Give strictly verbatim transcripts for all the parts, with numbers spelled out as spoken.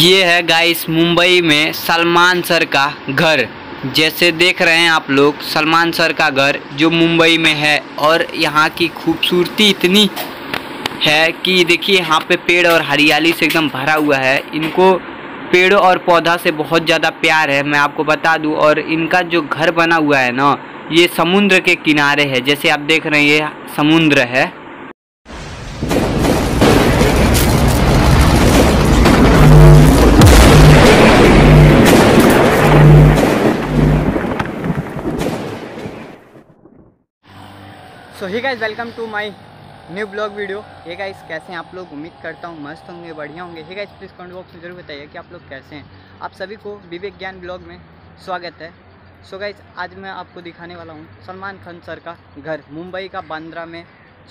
ये है गाइस मुंबई में सलमान सर का घर। जैसे देख रहे हैं आप लोग सलमान सर का घर जो मुंबई में है, और यहाँ की खूबसूरती इतनी है कि देखिए यहाँ पे पेड़ और हरियाली से एकदम भरा हुआ है। इनको पेड़ और पौधा से बहुत ज़्यादा प्यार है, मैं आपको बता दूँ। और इनका जो घर बना हुआ है ना, ये समुद्र के किनारे है। जैसे आप देख रहे हैं ये समुद्र है। So hey guys, welcome to my new blog video. Hey guys, कैसे हैं आप लोग? उम्मीद करता हूँ मस्त होंगे, बढ़िया होंगे। Hey guys, please comment box में जरूर बताइए कि आप लोग कैसे हैं। आप सभी को विवेक ज्ञान ब्लॉग में स्वागत है। सो गाइस, आज मैं आपको दिखाने वाला हूँ सलमान खान सर का घर मुंबई का बांद्रा में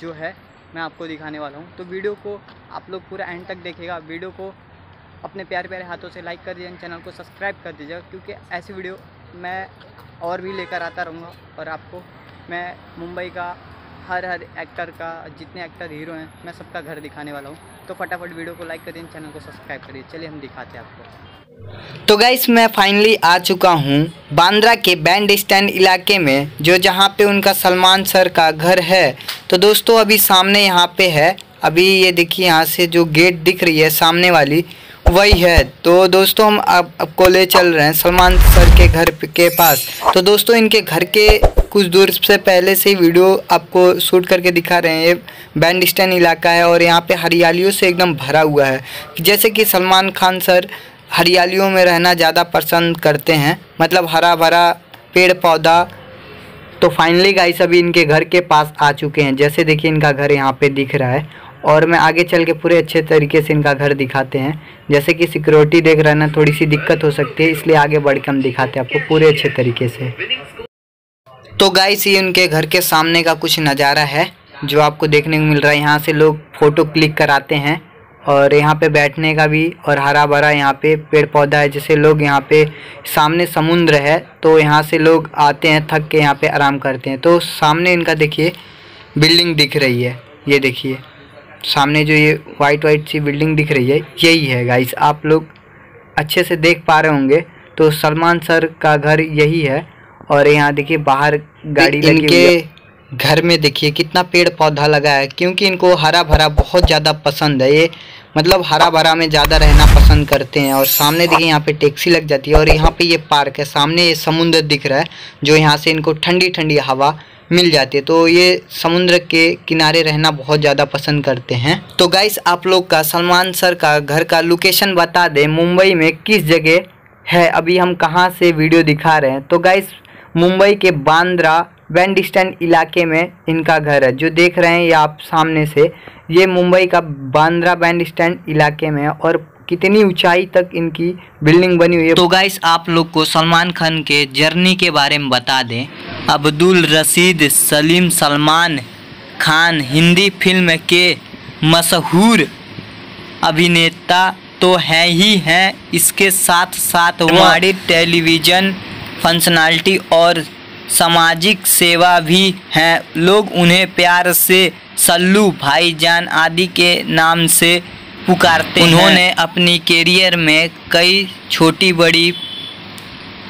जो है, मैं आपको दिखाने वाला हूँ। तो वीडियो को आप लोग पूरा एंड तक देखिएगा। वीडियो को अपने प्यारे प्यारे हाथों से लाइक कर दीजिए, चैनल को सब्सक्राइब कर दीजिएगा, क्योंकि ऐसी वीडियो मैं और भी लेकर आता रहूँगा। और आपको मैं मुंबई का हर हर एक्टर का, जितने एक्टर हीरो हैं, मैं सबका घर दिखाने वाला हूँ। तो फटाफट वीडियो को लाइक करिए, चैनल को सब्सक्राइब करिए। चलिए हम दिखाते हैं आपको। तो गाइस, मैं फाइनली आ चुका हूँ बांद्रा के बैंड स्टैंड इलाके में, जो जहाँ पे उनका सलमान सर का घर है। तो दोस्तों अभी सामने यहाँ पे है, अभी ये देखिए यहाँ से जो गेट दिख रही है सामने वाली, वही है। तो दोस्तों हम अब आपको ले चल रहे हैं सलमान सर के घर के पास। तो दोस्तों इनके घर के कुछ दूर से पहले से ही वीडियो आपको शूट करके दिखा रहे हैं। ये बैंड स्टैंड इलाका है और यहाँ पे हरियालियों से एकदम भरा हुआ है। जैसे कि सलमान खान सर हरियालियों में रहना ज़्यादा पसंद करते हैं, मतलब हरा भरा पेड़ पौधा। तो फाइनली गाइस अभी इनके घर के पास आ चुके हैं। जैसे देखिए इनका घर यहाँ पे दिख रहा है, और मैं आगे चल के पूरे अच्छे तरीके से इनका घर दिखाते हैं। जैसे कि सिक्योरिटी देख रहे हैं ना, थोड़ी सी दिक्कत हो सकती है, इसलिए आगे बढ़ के हम दिखाते हैं आपको पूरे अच्छे तरीके से। तो गाइस, ये उनके घर के सामने का कुछ नज़ारा है जो आपको देखने को मिल रहा है। यहाँ से लोग फ़ोटो क्लिक कराते हैं, और यहाँ पे बैठने का भी, और हरा भरा यहाँ पे पेड़ पौधा है। जैसे लोग यहाँ पे सामने समुद्र है, तो यहाँ से लोग आते हैं थक के, यहाँ पे आराम करते हैं। तो सामने इनका देखिए बिल्डिंग दिख रही है, ये देखिए सामने जो ये वाइट वाइट सी बिल्डिंग दिख रही है, यही है गाइस। आप लोग अच्छे से देख पा रहे होंगे। तो सलमान सर का घर यही है, और यहाँ देखिए बाहर गाड़ी लगी हुई है। इनके घर में देखिए कितना पेड़ पौधा लगा है, क्योंकि इनको हरा भरा बहुत ज़्यादा पसंद है। ये मतलब हरा भरा में ज़्यादा रहना पसंद करते हैं। और सामने देखिए यहाँ पे टैक्सी लग जाती है, और यहाँ पे ये पार्क है, सामने ये समुद्र दिख रहा है, जो यहाँ से इनको ठंडी ठंडी हवा मिल जाती है। तो ये समुद्र के किनारे रहना बहुत ज़्यादा पसंद करते हैं। तो गाइस, आप लोग का सलमान सर का घर का लोकेशन बता दें, मुंबई में किस जगह है। अभी हम कहाँ से वीडियो दिखा रहे हैं? तो गाइस, मुंबई के बांद्रा बैंड स्टैंड इलाके में इनका घर है। जो देख रहे हैं ये आप सामने से, ये मुंबई का बांद्रा बैंड स्टैंड इलाके में है, और कितनी ऊंचाई तक इनकी बिल्डिंग बनी हुई है। तो गाइस, आप लोग को सलमान खान के जर्नी के बारे में बता दें। अब्दुल रशीद सलीम सलमान खान हिंदी फिल्म के मशहूर अभिनेता तो हैं ही हैं, इसके साथ साथ हमारी टेलीविज़न फंक्शनलिटी और सामाजिक सेवा भी हैं। लोग उन्हें प्यार से सल्लू, भाईजान आदि के नाम से पुकारते हैं। उन्होंने अपनी कैरियर में कई छोटी बड़ी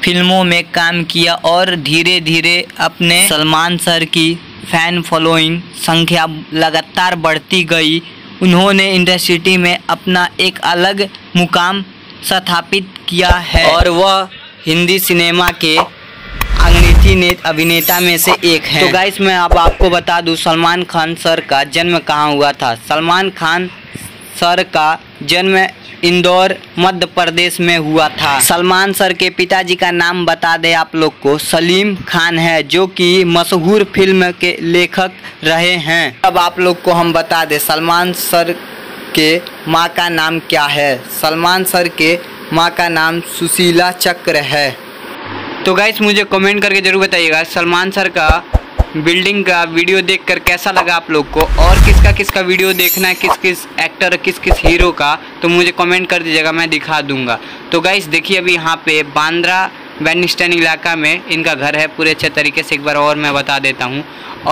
फिल्मों में काम किया, और धीरे धीरे अपने सलमान सर की फैन फॉलोइंग संख्या लगातार बढ़ती गई। उन्होंने इंडस्ट्री में अपना एक अलग मुकाम स्थापित किया है, और वह हिंदी सिनेमा के अग्रणी अभिनेता में से एक है। तो गाइस, मैं अब आपको बता दूं सलमान खान सर का जन्म कहाँ हुआ था। सलमान खान सर का जन्म इंदौर मध्य प्रदेश में हुआ था। सलमान सर के पिताजी का नाम बता दें आप लोग को, सलीम खान है, जो कि मशहूर फिल्म के लेखक रहे हैं। अब आप लोग को हम बता दें सलमान सर के माँ का नाम क्या है। सलमान सर के माँ का नाम सुशीला चक्र है। तो गाइस, मुझे कमेंट करके ज़रूर बताइएगा सलमान सर का बिल्डिंग का वीडियो देखकर कैसा लगा आप लोग को, और किसका किसका वीडियो देखना है, किस किस एक्टर, किस किस हीरो का, तो मुझे कमेंट कर दीजिएगा, मैं दिखा दूंगा। तो गाइस देखिए, अभी यहाँ पे बांद्रा बैंड स्टैंड इलाका में इनका घर है। पूरे अच्छे तरीके से एक बार और मैं बता देता हूँ।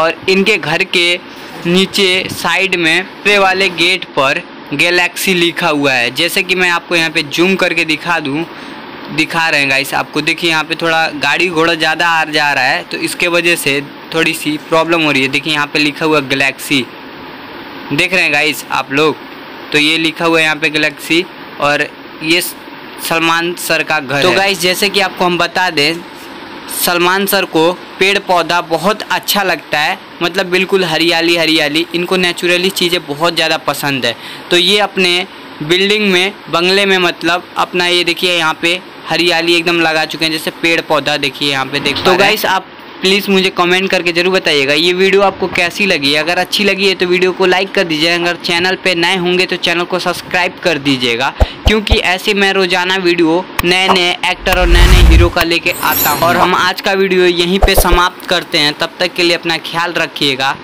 और इनके घर के नीचे साइड में वाले गेट पर गैलेक्सी लिखा हुआ है। जैसे कि मैं आपको यहाँ पे जूम करके दिखा दूँ, दिखा रहे हैं गाइस आपको। देखिए यहाँ पे थोड़ा गाड़ी घोड़ा ज़्यादा आ जा रहा है तो इसके वजह से थोड़ी सी प्रॉब्लम हो रही है। देखिए यहाँ पे लिखा हुआ गैलेक्सी, देख रहे हैं गाइस आप लोग। तो ये लिखा हुआ है यहाँ पे गैलेक्सी, और ये सलमान सर का घर। तो गाइस जैसे कि आपको हम बता दें, सलमान सर को पेड़ पौधा बहुत अच्छा लगता है, मतलब बिल्कुल हरियाली हरियाली। इनको नेचुरली चीज़ें बहुत ज़्यादा पसंद है। तो ये अपने बिल्डिंग में, बंगले में, मतलब अपना ये देखिए यहाँ पे हरियाली एकदम लगा चुके हैं, जैसे पेड़ पौधा देखिए यहाँ पे देख। तो गाइस आप प्लीज़ मुझे कमेंट करके ज़रूर बताइएगा ये वीडियो आपको कैसी लगी। अगर अच्छी लगी है तो वीडियो को लाइक कर दीजिएगा। अगर चैनल पे नए होंगे तो चैनल को सब्सक्राइब कर दीजिएगा, क्योंकि ऐसे मैं रोज़ाना वीडियो नए नए एक्टर और नए नए हीरो का लेके आता हूँ। और हम आज का वीडियो यहीं पे समाप्त करते हैं। तब तक के लिए अपना ख्याल रखिएगा।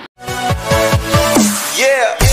yeah.